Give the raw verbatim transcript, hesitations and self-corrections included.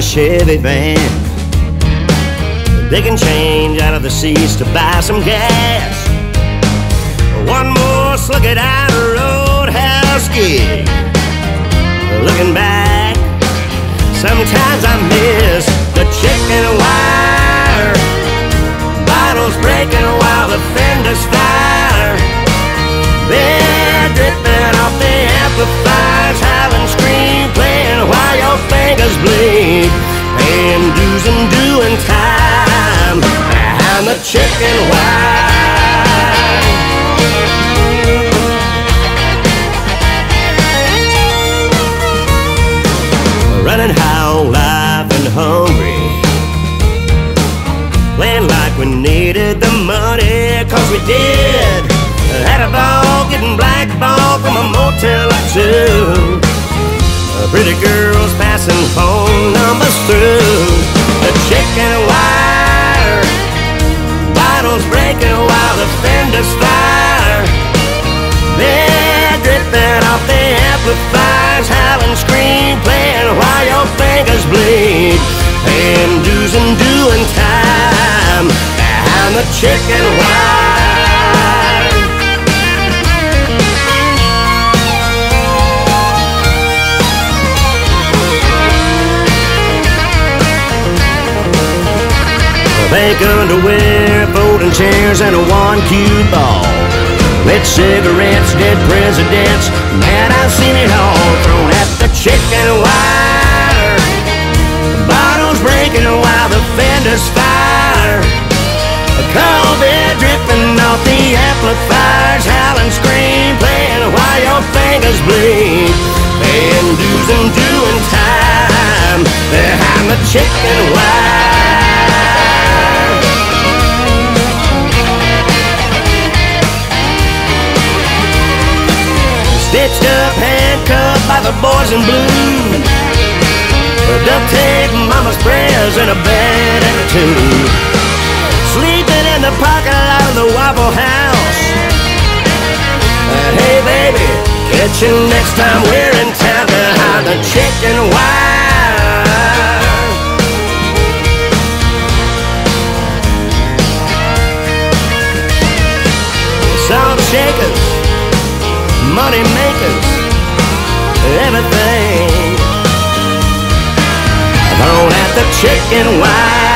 a Chevy van. They can change out of the seats to buy some gas. One more slug at our roadhouse gig. Looking back, sometimes I miss the chicken wire. Bottles breaking while the fenders fire. They're dripping off the amplifiers, howling, scream, playing while your fingers bleed. Paying dues and doing time. I'm the chicken wire. Running high on life and hungry, playing like we needed the money, cause we did. Had a ball, getting blackballed from a motel or two. Pretty girls passing phone numbers through. The chicken wire. Bottles breaking while the fenders fire. They're dripping off the amplifiers, howling, scream, playing while your fingers bleed. Paying dues and doing time. I'm the chicken wire. Fake underwear, folding chairs, and a one cue ball. Lit cigarettes, dead presidents, man, I've seen it all. Thrown at the chicken wire. Bottles breaking while the fenders fire. A cold air dripping off the amplifiers, howling, scream, playing while your fingers bleed. Paying dues and doing time. Behind the chicken wire. Stitched up, handcuffed by the boys in blue. Duct tape, mama's prayers, and a bad attitude. Sleeping in the parking lot of the Waffle House. Hey baby, catch you next time we're in town. Behind the chicken wire. Salt shakers, money makers, everything. Thrown at the chicken wire.